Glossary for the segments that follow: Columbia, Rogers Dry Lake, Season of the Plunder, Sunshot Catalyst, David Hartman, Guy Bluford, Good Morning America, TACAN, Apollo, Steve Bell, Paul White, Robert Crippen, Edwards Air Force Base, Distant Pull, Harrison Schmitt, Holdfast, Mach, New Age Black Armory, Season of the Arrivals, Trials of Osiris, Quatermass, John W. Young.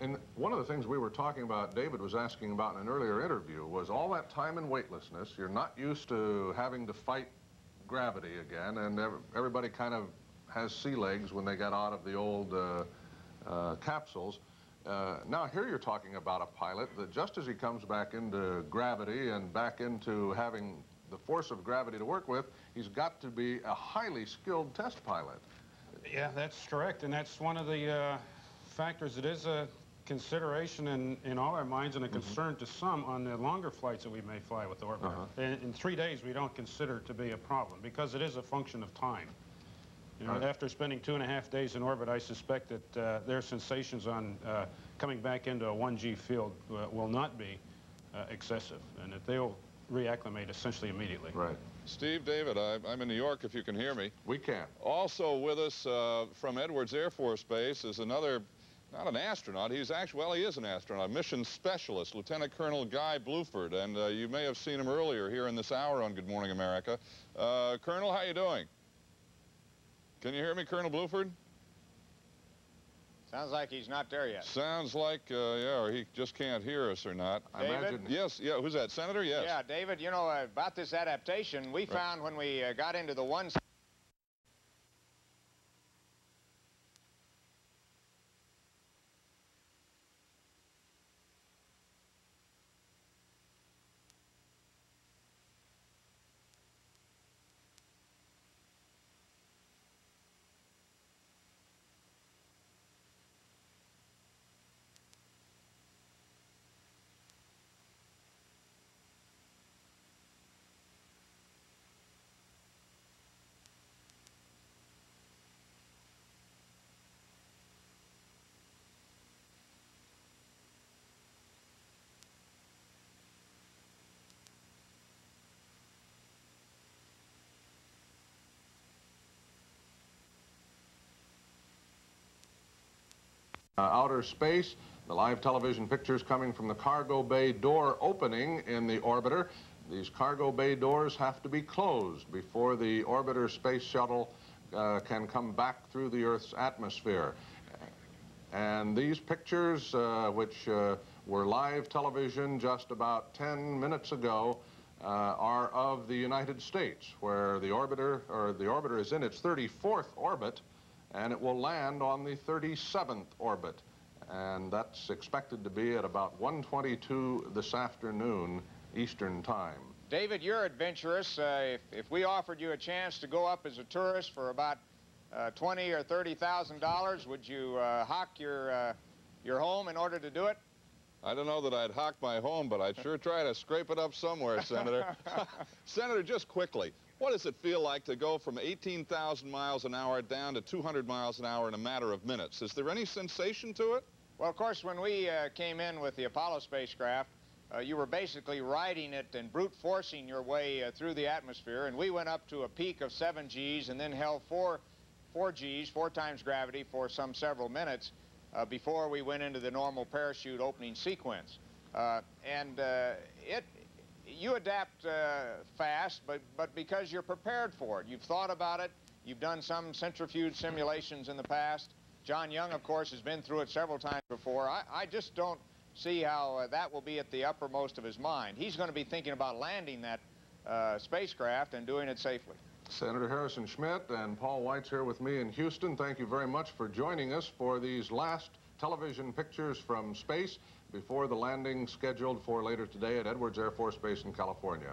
And one of the things we were talking about, David was asking about in an earlier interview, was all that time in weightlessness, you're not used to having to fight gravity again, and everybody kind of has sea legs when they got out of the old capsules. Now here you're talking about a pilot that just as he comes back into gravity and back into having the force of gravity to work with, he's got to be a highly skilled test pilot. Yeah, that's correct, and that's one of the factors. It is a consideration in all our minds and a concern to some on the longer flights that we may fly with orbiter. In 3 days, we don't consider it to be a problem because it is a function of time. You know, after spending 2.5 days in orbit, I suspect that their sensations on coming back into a 1G field will not be excessive, and that they'll reacclimate essentially immediately. Right. Steve, David, I'm in New York, if you can hear me. We can. Also with us from Edwards Air Force Base is another, not an astronaut, he's actually, well, he is an astronaut, mission specialist, Lieutenant Colonel Guy Bluford, and you may have seen him earlier here in this hour on Good Morning America. Colonel, how you doing? Can you hear me, Colonel Bluford? Sounds like he's not there yet. Sounds like, yeah, or he just can't hear us or not. David? I imagine. Yes, yeah, who's that, Senator? Yes. Yeah, David, you know, about this adaptation, we found when we got into the one... outer space, the live television pictures coming from the cargo bay door opening in the orbiter. These cargo bay doors have to be closed before the orbiter space shuttle can come back through the Earth's atmosphere. And these pictures, which were live television just about 10 minutes ago, are of the United States, where the orbiter is in its 34th orbit, and it will land on the 37th orbit, and that's expected to be at about 1:22 this afternoon, Eastern Time. David, you're adventurous. If we offered you a chance to go up as a tourist for about $20,000 or $30,000, would you hock your home in order to do it? I don't know that I'd hock my home, but I'd sure try to scrape it up somewhere, Senator. Senator, just quickly, what does it feel like to go from 18,000 miles an hour down to 200 miles an hour in a matter of minutes? Is there any sensation to it? Well, of course, when we came in with the Apollo spacecraft, you were basically riding it and brute forcing your way through the atmosphere, and we went up to a peak of 7 Gs and then held four Gs, 4 times gravity, for some several minutes before we went into the normal parachute opening sequence. You adapt fast, but because you're prepared for it. You've thought about it. You've done some centrifuge simulations in the past. John Young, of course, has been through it several times before. I just don't see how that will be at the uppermost of his mind. He's going to be thinking about landing that spacecraft and doing it safely. Senator Harrison Schmitt and Paul White's here with me in Houston. Thank you very much for joining us for these last television pictures from space before the landing scheduled for later today at Edwards Air Force Base in California.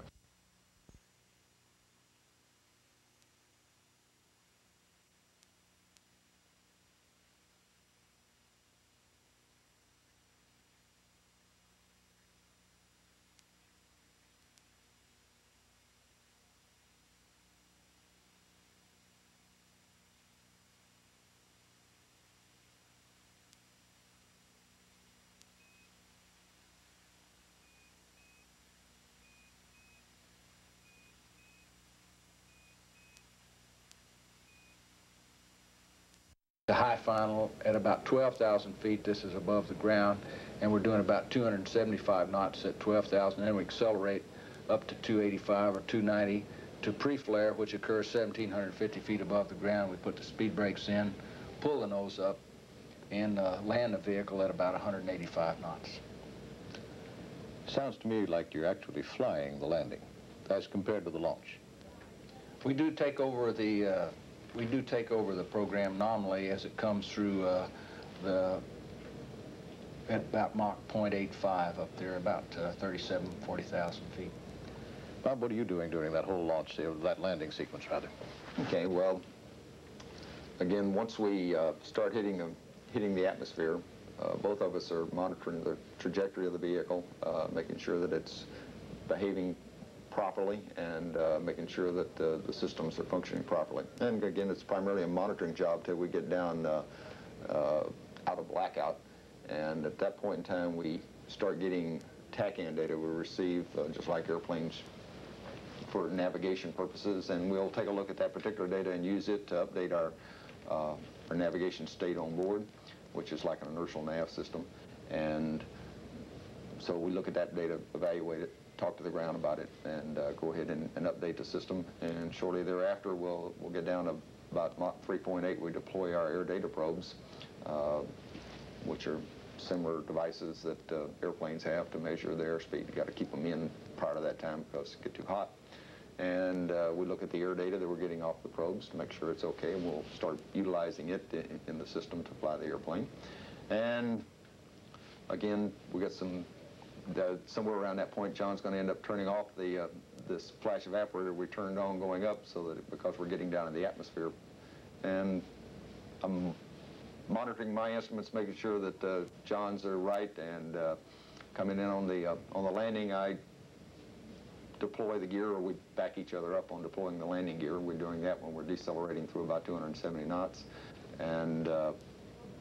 The high final at about 12,000 feet, this is above the ground, and we're doing about 275 knots at 12,000, and then we accelerate up to 285 or 290 to pre-flare, which occurs 1,750 feet above the ground. We put the speed brakes in, pull the nose up, and land the vehicle at about 185 knots. Sounds to me like you're actually flying the landing as compared to the launch. We do take over the program nominally as it comes through at about Mach 0.85 up there, about 40,000 feet. Bob, what are you doing during that whole launch, that landing sequence, rather? Okay, well, again, once we start hitting the atmosphere, both of us are monitoring the trajectory of the vehicle, making sure that it's behaving properly and making sure that the systems are functioning properly. And again, it's primarily a monitoring job till we get down out of blackout. And at that point in time, we start getting TACAN data we receive, just like airplanes, for navigation purposes. And we'll take a look at that particular data and use it to update our navigation state on board, which is like an inertial nav system. And so we look at that data, evaluate it, talk to the ground about it, and go ahead and update the system. And shortly thereafter, we'll get down to about Mach 3.8. We deploy our air data probes, which are similar devices that airplanes have to measure the airspeed. You've got to keep them in prior to that time because it gets too hot. And we look at the air data that we're getting off the probes to make sure it's okay, and we'll start utilizing it in the system to fly the airplane. And again, we got some, somewhere around that point, John's going to end up turning off the this flash evaporator we turned on going up, so that because we're getting down in the atmosphere. And I'm monitoring my instruments, making sure that John's are right, and coming in on the landing, I deploy the gear, or we back each other up on deploying the landing gear. We're doing that when we're decelerating through about 270 knots, and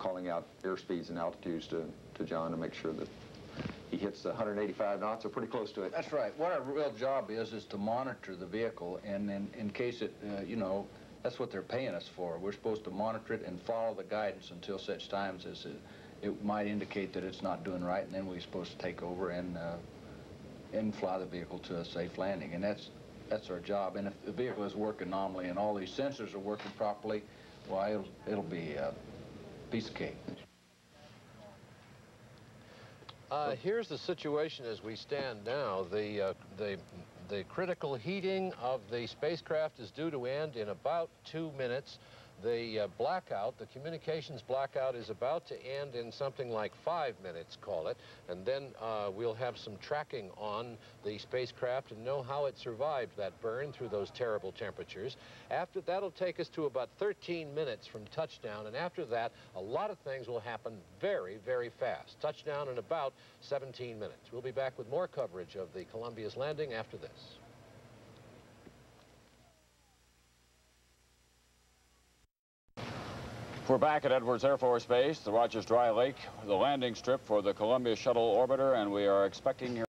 calling out airspeeds and altitudes to John to make sure that he hits 185 knots or pretty close to it. That's right. What our real job is to monitor the vehicle, and in case it, you know, that's what they're paying us for. We're supposed to monitor it and follow the guidance until such times as it might indicate that it's not doing right, and then we're supposed to take over and fly the vehicle to a safe landing. And that's our job. And if the vehicle is working nominally and all these sensors are working properly, well, it'll be a piece of cake. Here's the situation as we stand now. The critical heating of the spacecraft is due to end in about 2 minutes. The blackout, the communications blackout, is about to end in something like 5 minutes, call it, and then we'll have some tracking on the spacecraft and know how it survived that burn through those terrible temperatures. After that'll take us to about 13 minutes from touchdown, and after that, a lot of things will happen very, very fast. Touchdown in about 17 minutes. We'll be back with more coverage of the Columbia's landing after this. We're back at Edwards Air Force Base, the Rogers Dry Lake, the landing strip for the Columbia shuttle orbiter, and we are expecting here